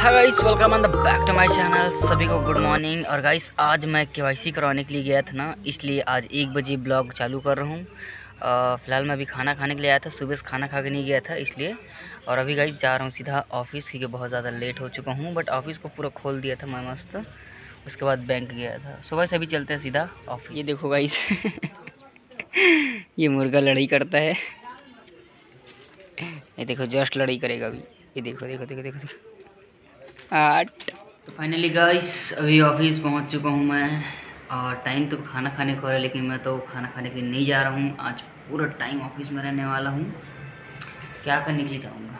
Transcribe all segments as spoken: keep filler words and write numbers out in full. Hi guys, welcome on the back to my channel. सभी को good morning. और guys आज मैं केवाईसी करवाने के लिए गया था ना, इसलिए आज एक बजे ब्लॉग चालू कर रहा हूँ। फ़िलहाल मैं अभी खाना खाने के लिए आया था, सुबह से खाना खा के नहीं गया था इसलिए। और अभी गाइस जा रहा हूँ सीधा ऑफिस, क्योंकि बहुत ज़्यादा लेट हो चुका हूँ। बट ऑफिस को पूरा खोल दिया था मैं मस्त, उसके बाद बैंक गया था सुबह से। अभी चलते हैं सीधा ऑफिस। ये देखो गाइस ये मुर्गा लड़ाई करता है, ये देखो जस्ट लड़ाई करेगा अभी। ये देखो देखो देखो देखो देखो आठ। तो फाइनली गाइस अभी ऑफिस पहुंच चुका हूं मैं। और टाइम तो खाना खाने को हो रहा है, लेकिन मैं तो खाना खाने के लिए नहीं जा रहा हूं। आज पूरा टाइम ऑफिस में रहने वाला हूं, क्या करने के लिए जाऊँगा।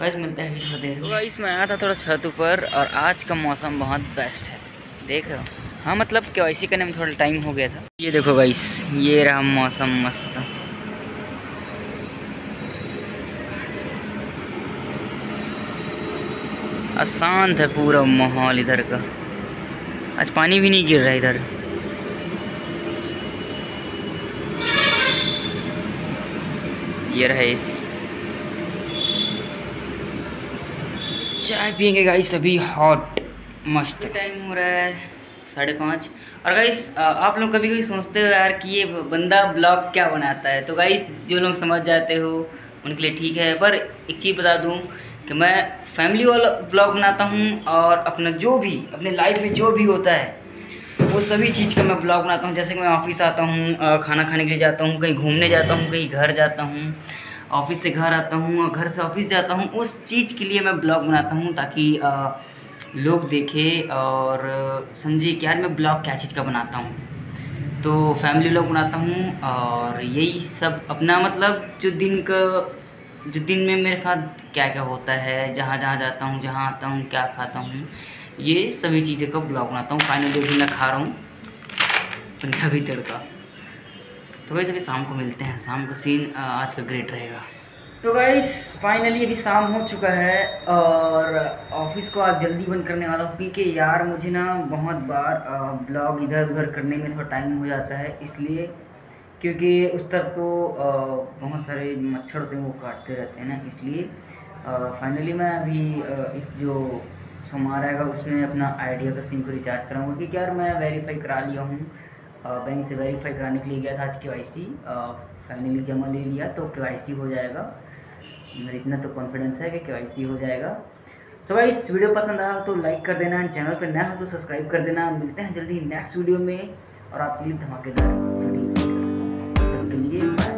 गाइस मिलता है अभी थोड़ा देर में। गाइस मैं आया था थोड़ा छत ऊपर, और आज का मौसम बहुत बेस्ट है, देख रहे हो। हाँ मतलब केवाईसी करने में थोड़ा टाइम हो गया था। ये देखो गाइस, ये रहा मौसम मस्त। शांत है पूरा माहौल इधर का। आज पानी भी नहीं गिर रहा इधर। ये रहा एसी। चाय पियेंगे गाइस अभी, हॉट मस्त। टाइम हो रहा है साढ़े पाँच। और गाइस आप लोग कभी कभी सोचते हो यार कि ये बंदा ब्लॉग क्या बनाता है, तो गाइस जो लोग समझ जाते हो उनके लिए ठीक है। पर एक चीज़ बता दूं कि मैं फैमिली वाला ब्लॉग बनाता हूं, और अपना जो भी अपने लाइफ में जो भी होता है वो सभी चीज़ का मैं ब्लॉग बनाता हूं। जैसे कि मैं ऑफिस आता हूं, खाना खाने के लिए जाता हूं, कहीं घूमने जाता हूं, कहीं घर जाता हूं, ऑफिस से घर आता हूं, और घर से ऑफिस जाता हूं। उस चीज़ के लिए मैं ब्लॉग बनाता हूं ताकि लोग देखें और समझे कि यार मैं ब्लॉग क्या चीज़ का बनाता हूं। तो फैमिली ब्लॉग बनाता हूं, और यही सब अपना मतलब जो दिन का जो दिन में मेरे साथ क्या क्या होता है, जहाँ जहाँ जाता हूँ, जहाँ आता हूँ, क्या खाता हूँ, ये सभी चीज़ें का ब्लॉग बनाता हूँ। फाइनली अभी मैं खा रहा हूँ पंजाबी तड़का। तो गाइस अभी शाम को मिलते हैं, शाम का सीन आज का ग्रेट रहेगा। तो गाइस फाइनली अभी शाम हो चुका है, और ऑफिस को आज जल्दी बंद करने वाला हूँ, क्योंकि यार मुझे ना बहुत बार ब्लॉग इधर उधर करने में थोड़ा टाइम हो जाता है। इसलिए क्योंकि उस तरफ तो बहुत सारे मच्छर होते हैं, वो काटते रहते हैं ना, इसलिए फाइनली मैं अभी इस जो सोमवार आएगा उसमें अपना आइडिया का सिम को रिचार्ज कराऊंगा, क्योंकि यार मैं वेरीफाई करा लिया हूँ। बैंक से वेरीफाई कराने के लिए गया था आज, केवाईसी फाइनली जमा ले लिया, तो केवाईसी हो जाएगा। मेरे इतना तो कॉन्फिडेंस है कि केवाईसी हो जाएगा। सो गाइस वीडियो पसंद आया तो लाइक कर देना, चैनल पर नया हो तो सब्सक्राइब कर देना। मिलते हैं जल्दी नेक्स्ट वीडियो में, और आपके लिए धमाकेदार वीडियो।